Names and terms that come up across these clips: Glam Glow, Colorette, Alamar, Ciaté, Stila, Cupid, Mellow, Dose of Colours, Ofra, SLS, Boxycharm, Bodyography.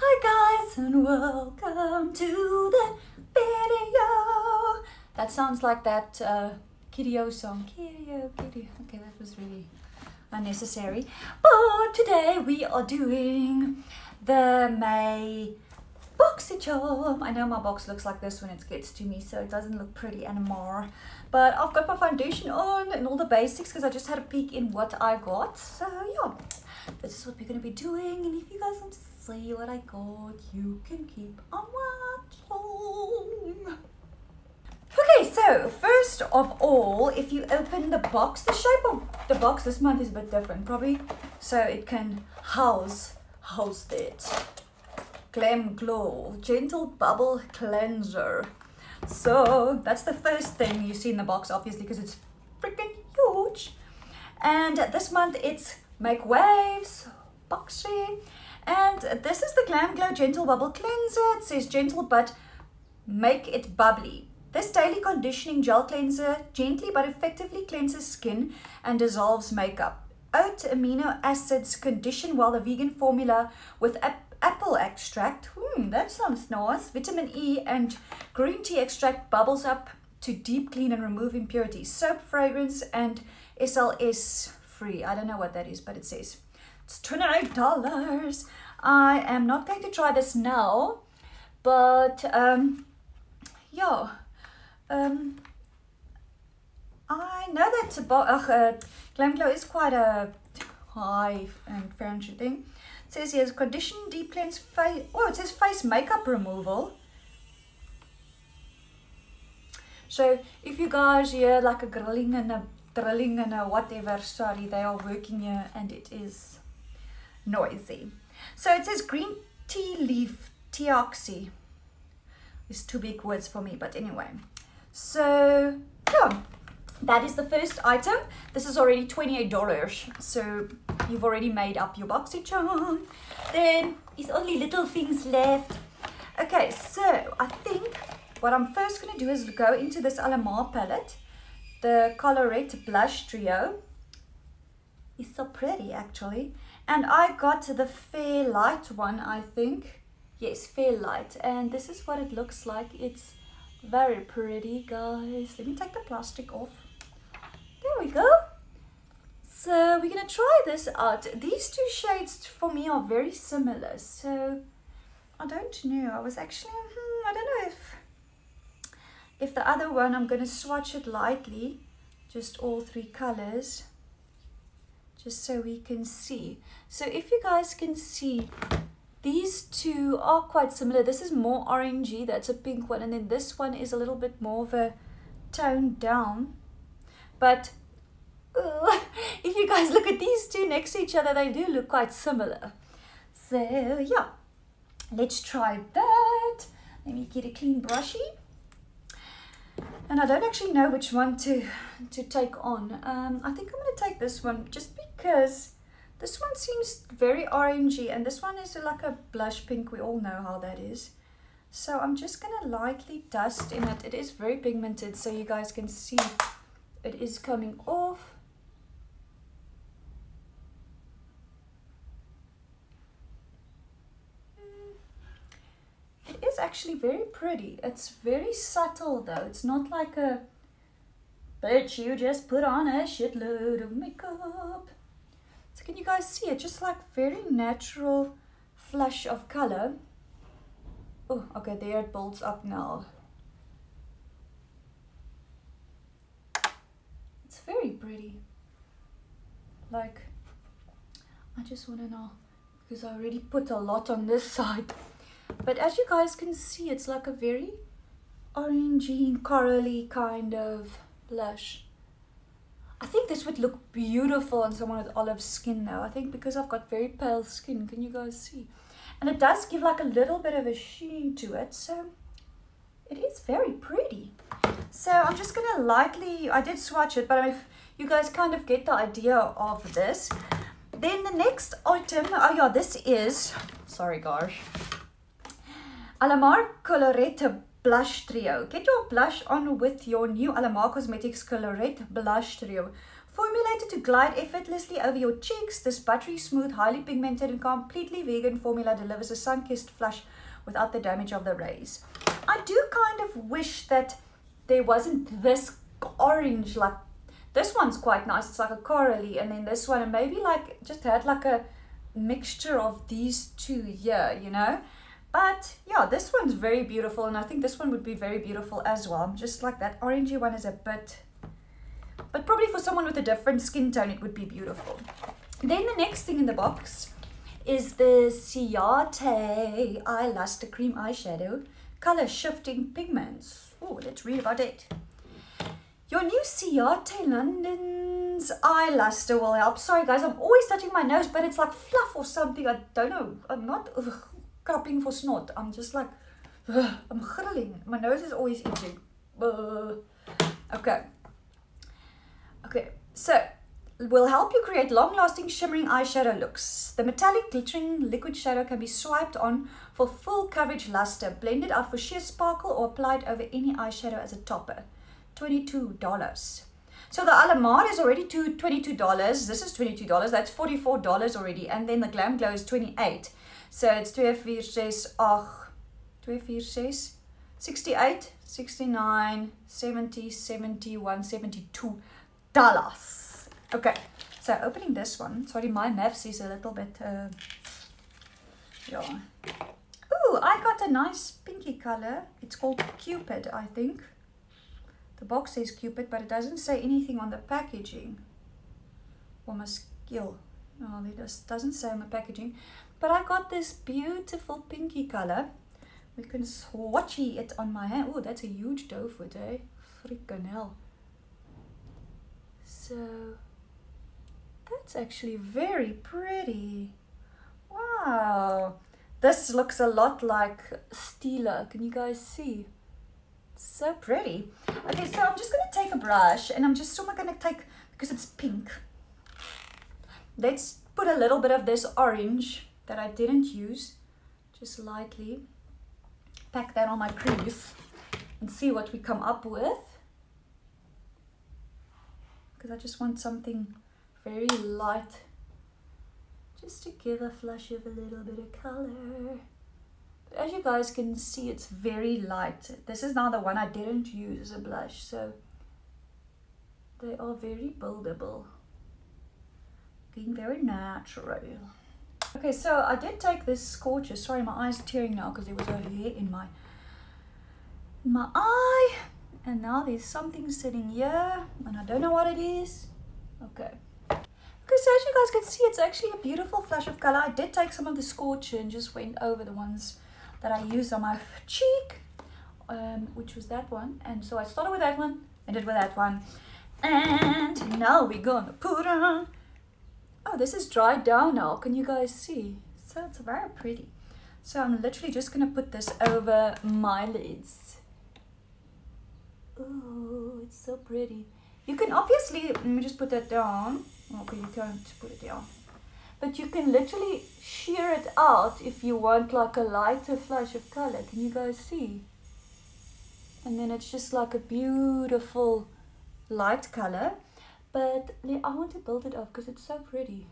Hi guys and welcome to the video. That sounds like that Kiddie-O song. Kiddie-O, Kiddie. Okay, that was really unnecessary. But today we are doing the May Boxycharm. I know my box looks like this when it gets to me, so it doesn't look pretty anymore. But I've got my foundation on and all the basics because I just had a peek in what I got. So yeah, this is what we're going to be doing. And if you guys want to see what I got, you can keep on watching. Okay, so first of all, if you open the box, the shape of the box this month is a bit different probably, so it can house it. Glam Glow Gentle Bubble Cleanser. So that's the first thing you see in the box, obviously, because it's freaking huge. And this month it's Make Waves, Boxy. And this is the Glam Glow Gentle Bubble Cleanser. It says gentle but make it bubbly. This daily conditioning gel cleanser gently but effectively cleanses skin and dissolves makeup. 8 amino acids condition, while the vegan formula with apple extract, that sounds nice, vitamin E and green tea extract bubbles up to deep clean and remove impurities. Soap, fragrance and SLS free. I don't know what that is, but it says it's $28. I am not going to try this now, but I know that Glam Glow is quite a high and fancy thing. It says here, condition, deep cleanse, face. Oh, it says face makeup removal. So if you guys hear like a grilling and a drilling and a whatever, sorry, they are working here and it is noisy. So it says green tea leaf teoxy. It's two big words for me, but anyway. So yeah, that is the first item. This is already $28, so you've already made up your Boxycharm. Then it's only little things left. Okay, so I think what I'm first going to do is go into this Alamar palette, the Colorette Blush Trio. It's so pretty actually. And I got the Fair Light one, I think. Yes, Fair Light. And this is what it looks like. It's very pretty, guys. Let me take the plastic off. There we go. So we're gonna try this out. These two shades for me are very similar, so I don't know. I was actually I don't know if the other one, I'm gonna swatch it lightly, just all three colors, just so we can see. So if you guys can see, these two are quite similar. This is more orangey, that's a pink one, and then this one is a little bit more of a toned down. But if you guys look at these two next to each other, they do look quite similar. So yeah, let's try that. Let me get a clean brushy. And I don't actually know which one to take on. I think I'm going to take this one just because this one seems very orangey and this one is like a blush pink. We all know how that is. So I'm just going to lightly dust in it. It is very pigmented, so you guys can see it is coming off. It is actually very pretty. It's very subtle though. It's not like a bitch, you just put on a shitload of makeup. So can you guys see it? Just like very natural flush of color. Oh, okay, there it bolts up now. It's very pretty. Like, I just want to know, because I already put a lot on this side. But as you guys can see, it's like a very orangey, corally kind of blush. I think this would look beautiful on someone with olive skin though. I think because I've got very pale skin, can you guys see? And it does give like a little bit of a sheen to it, so it is very pretty. So I'm just going to lightly, I did swatch it, but if you guys kind of get the idea of this. Then the next item, oh yeah, this is, sorry gosh, Alamar Colorette Blush Trio. Get your blush on with your new Alamar Cosmetics Colorette Blush Trio Formulated to glide effortlessly over your cheeks, this buttery smooth, highly pigmented and completely vegan formula delivers a sun-kissed flush without the damage of the rays. I do kind of wish that there wasn't this orange, like this one's quite nice, it's like a corally, and then this one, and maybe like just had like a mixture of these two here, you know. But yeah, this one's very beautiful, and I think this one would be very beautiful as well. Just like that orangey one is a bit, but probably for someone with a different skin tone it would be beautiful. Then the next thing in the box is the Ciaté Eye Luster Cream Eyeshadow Color Shifting Pigments. Oh, let's read about it. Your new Ciaté London's Eye Luster will help. Sorry guys, I'm always touching my nose, but it's like fluff or something. I don't know. I'm not crapping for snot. I'm just like, I'm grilling. My nose is always itching. Okay. Okay, so will help you create long-lasting shimmering eyeshadow looks. The metallic glittering liquid shadow can be swiped on for full coverage luster, blended out for sheer sparkle, or applied over any eyeshadow as a topper. $22. So the Alamar is already $22. This is $22. That's $44 already. And then the Glam Glow is $28. So it's 246, 68, 69, 70, 71, $72. Okay, so opening this one. Sorry, my maths is a little bit, yeah. Ooh, I got a nice pinky color. It's called Cupid, I think. The box says Cupid, but it doesn't say anything on the packaging. Or Mesquil. No, it just doesn't say on the packaging. But I got this beautiful pinky color. We can swatchy it on my hand. Ooh, that's a huge doe foot, eh? Freaking hell. So... that's actually very pretty. Wow. This looks a lot like Stila. Can you guys see? It's so pretty. Okay, so I'm just going to take a brush and I'm just going to take, because it's pink. Let's put a little bit of this orange that I didn't use. Just lightly pack that on my crease and see what we come up with. Because I just want something very light, just to give a flush of a little bit of color. But as you guys can see, it's very light. This is now the one I didn't use as a blush, so they are very buildable, being very natural. Okay, so I did take this scorcher. Sorry, my eye's tearing now because there was a hair in my eye, and now there's something sitting here and I don't know what it is. Okay, so as you guys can see, it's actually a beautiful flush of color. I did take some of the scorcher and just went over the ones that I used on my cheek, which was that one. And so I started with that one, ended with that one, and now we're gonna put on, oh, this is dried down now, can you guys see? So it's very pretty. So I'm literally just gonna put this over my lids. Oh, it's so pretty. You can obviously, let me just put that down. Okay, you can't put it down. But you can literally sheer it out if you want like a lighter flush of color. Can you guys see? And then it's just like a beautiful light color. But I want to build it up because it's so pretty.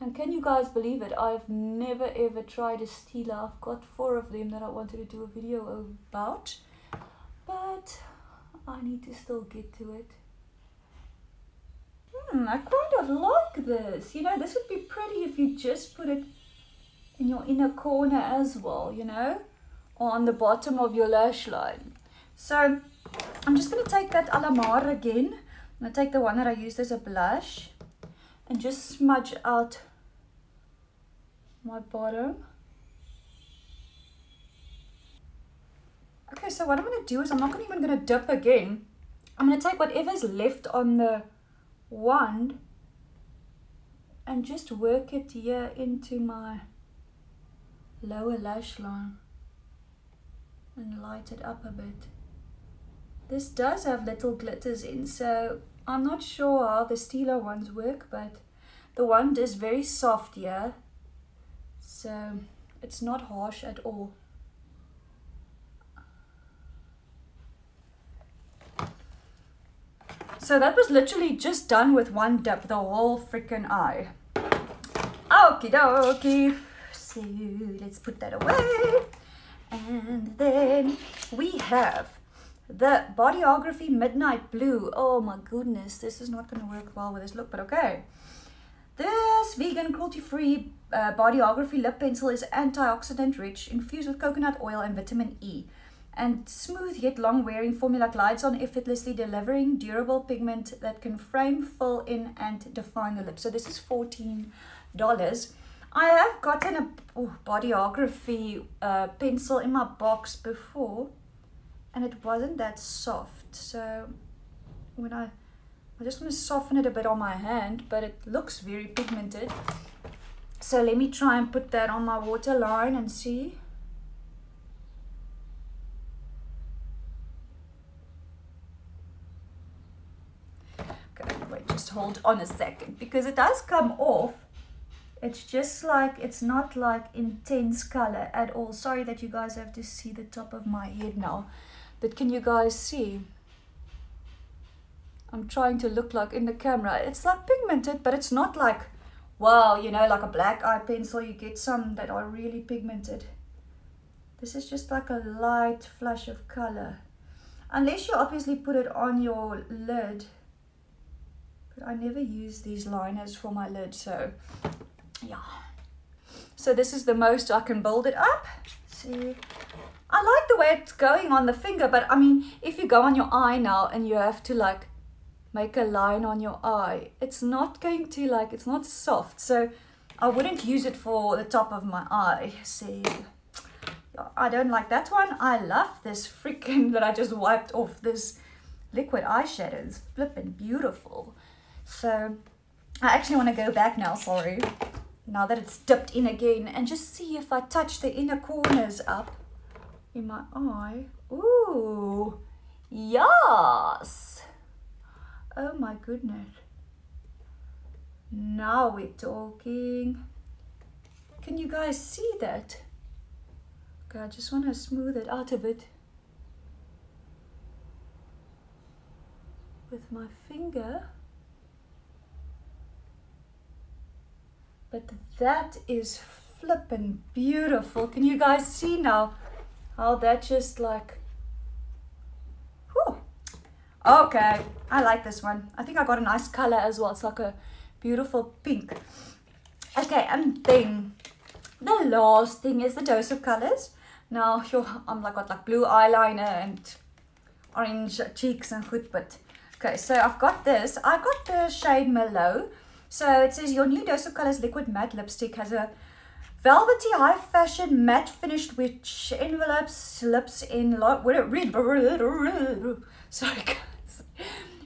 And can you guys believe it? I've never ever tried a Stila. I've got 4 of them that I wanted to do a video about. But... I need to still get to it. I kind of like this. You know, this would be pretty if you just put it in your inner corner as well, you know, or on the bottom of your lash line. So I'm just going to take that Alamar again. I'm going to take the one that I used as a blush and just smudge out my bottom. Okay, so what I'm going to do is I'm not even going to dip again. I'm going to take whatever's left on the wand and just work it here into my lower lash line and light it up a bit. This does have little glitters in, so I'm not sure how the Stila ones work, but the wand is very soft here, so it's not harsh at all. So that was literally just done with one dip, the whole freaking eye. Okie dokie. So let's put that away. And then we have the Bodyography Midnight Blue. Oh my goodness, this is not going to work well with this look, but okay. This vegan, cruelty-free Bodyography lip pencil is antioxidant rich, infused with coconut oil and vitamin E. And smooth yet long-wearing formula glides on effortlessly, delivering durable pigment that can frame, fill in, and define the lip. So this is $14. I have gotten a Bodyography pencil in my box before, and it wasn't that soft. So when I just want to soften it a bit on my hand, but it looks very pigmented. So let me try and put that on my waterline and see. Okay, wait, just hold on a second, because it does come off. It's just like, it's not like intense color at all. Sorry that you guys have to see the top of my head now, but can you guys see? I'm trying to look like in the camera. It's like pigmented, but it's not like, wow, you know, like a black eye pencil. You get some that are really pigmented. This is just like a light flush of color. Unless you obviously put it on your lid. But I never use these liners for my lid, so yeah. So this is the most I can build it up. See? I like the way it's going on the finger, but I mean, if you go on your eye now and you have to like, make a line on your eye, it's not going to like, it's not soft, so I wouldn't use it for the top of my eye. See, I don't like that one. I love this freaking that I just wiped off. This liquid eyeshadow is flipping beautiful. So I actually want to go back now, sorry, now that it's dipped in again, and just see if I touch the inner corners up in my eye. Ooh, yes. Oh my goodness, now we're talking. Can you guys see that? Okay, I just want to smooth it out a bit with my finger. But that is flippin' beautiful. Can you guys see now how that just like, okay, I like this one. I think I got a nice color as well. It's like a beautiful pink. Okay, and then the last thing is the Dose of Colors. Now, I'm like, got like blue eyeliner and orange cheeks and good, but okay, so I've got this. I got the shade Mellow. So it says your new Dose of Colors liquid matte lipstick has a velvety, high fashion matte finished, which envelopes lips in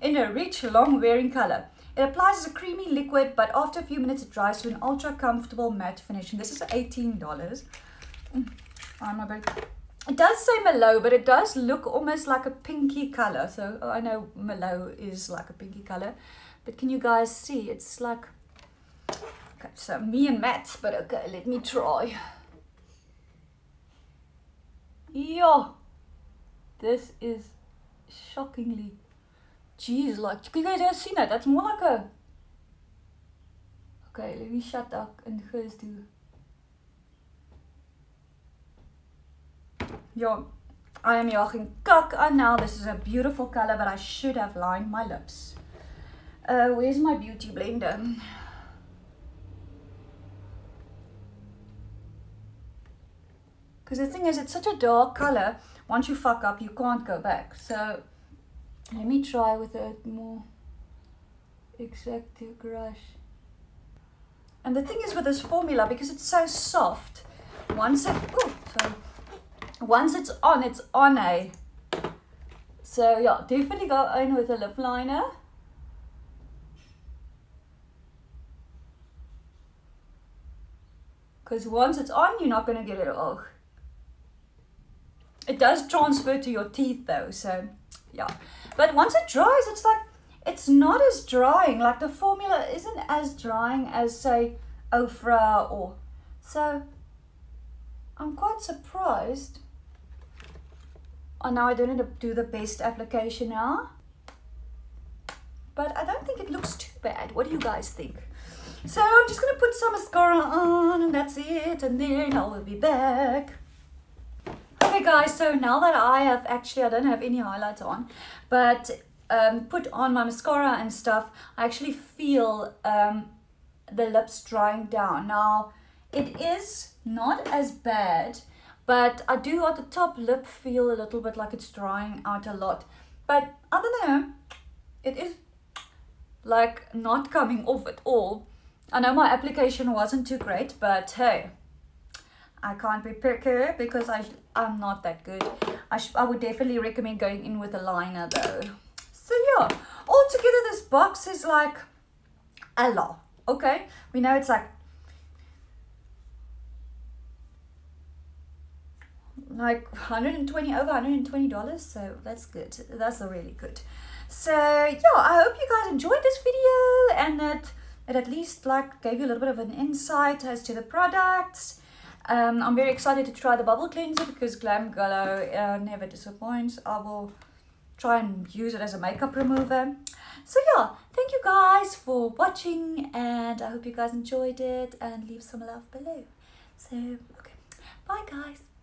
in a rich, long-wearing color. It applies as a creamy liquid, but after a few minutes it dries to an ultra-comfortable matte finish. And this is $18. I'm a bit... It does say Mellow, but it does look almost like a pinky color. So I know Mellow is like a pinky color, but can you guys see? It's like... Okay, so me and Matt, but okay, let me try. Yo! This is... shockingly, jeez, like, you guys have seen that? That's more like a, okay, let me shut up and guys do. Yo, I am jagging kak aan now. This is a beautiful color, but I should have lined my lips. Where's my beauty blender? Because the thing is, it's such a dark color. Once you fuck up, you can't go back. So let me try with a more exact brush. And the thing is with this formula, because it's so soft, once it's on, it's on, eh? So yeah, definitely go in with a lip liner. Because once it's on, you're not going to get it off. It does transfer to your teeth though, so yeah. But once it dries, it's like, it's not as drying. Like the formula isn't as drying as say Ofra or, so I'm quite surprised. Oh, now I don't need to do the best application now. but I don't think it looks too bad. What do you guys think? So I'm just gonna put some mascara on and that's it, and then I will be back. Okay guys, so now that I have actually, I don't have any highlights on, but put on my mascara and stuff, I actually feel the lips drying down. Now it is not as bad, but I do at the top lip feel a little bit like it's drying out a lot, but other than that, it is like not coming off at all. I know my application wasn't too great, but hey, I can't be picky because I'm not that good. I would definitely recommend going in with a liner though. So yeah, altogether this box is like a lot. Okay, we know it's like over $120, so that's good. That's really good. So yeah, I hope you guys enjoyed this video and that it at least like gave you a little bit of an insight as to the products. I'm very excited to try the bubble cleanser because Glam Glow never disappoints. I will try and use it as a makeup remover. So yeah, thank you guys for watching and I hope you guys enjoyed it, and leave some love below. So okay, bye guys.